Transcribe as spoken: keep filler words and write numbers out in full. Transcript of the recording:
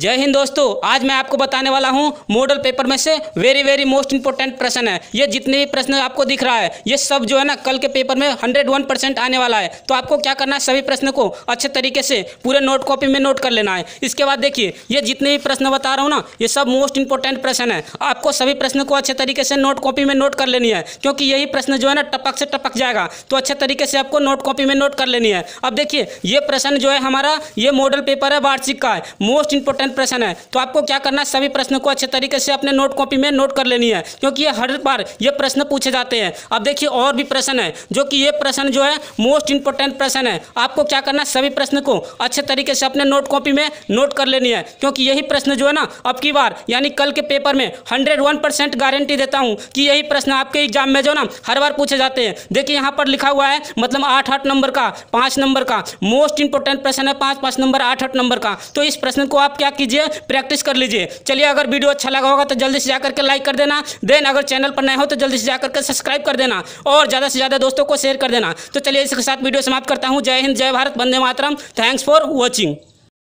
जय हिंद दोस्तों, आज मैं आपको बताने वाला हूं मॉडल पेपर में से वेरी वेरी मोस्ट इंपॉर्टेंट प्रश्न है। ये जितने भी प्रश्न आपको दिख रहा है ये सब जो है ना कल के पेपर में हंड्रेड वन परसेंट आने वाला है। तो आपको क्या करना है, सभी प्रश्न को अच्छे तरीके से पूरे नोट कॉपी में नोट कर लेना है। इसके बाद देखिए, ये जितने भी प्रश्न बता रहा हूँ ना ये सब मोस्ट इंपॉर्टेंट प्रश्न है। आपको सभी प्रश्न को अच्छे तरीके से नोट कॉपी में नोट कर लेनी है, क्योंकि यही प्रश्न जो है ना टपक से टपक जाएगा। तो अच्छे तरीके से आपको नोट कॉपी में नोट कर लेनी है। अब देखिए, ये प्रश्न जो है हमारा ये मॉडल पेपर है वार्षिक का है, मोस्ट इंपॉर्टेंट प्रश्न है। तो आपको क्या करना है, सभी प्रश्नों को अच्छे तरीके से अपने नोट कॉपी में नोट कर लेनी है, क्योंकि ये हर बार ये प्रश्न पूछे जाते हैं। अब देखिए, और भी प्रश्न है जो कि ये प्रश्न जो है मोस्ट इंपॉर्टेंट प्रश्न है। आपको क्या करना है, सभी प्रश्न को अच्छे तरीके से अपने नोट कॉपी में नोट कर लेनी है, क्योंकि यही प्रश्न जो है ना अब की बार यानी कल के पेपर में हंड्रेड वन परसेंट गारंटी देता हूं कि यही प्रश्न आपके एग्जाम में जो ना हर बार पूछे जाते हैं। देखिए, यहाँ पर लिखा हुआ है मतलब आठ आठ नंबर का, पांच नंबर का मोस्ट इंपॉर्टेंट प्रश्न है, पांच पांच नंबर आठ आठ नंबर का। तो इस प्रश्न को आप क्या कीजिए, प्रैक्टिस कर लीजिए। चलिए, अगर वीडियो अच्छा लगा होगा तो जल्दी से जाकर के लाइक कर देना, देन अगर चैनल पर नए हो तो जल्दी से जाकर के सब्सक्राइब कर देना और ज़्यादा से ज़्यादा दोस्तों को शेयर कर देना। तो चलिए, इसके साथ वीडियो समाप्त करता हूँ। जय हिंद, जय भारत, वंदे मातरम। Thanks for watching.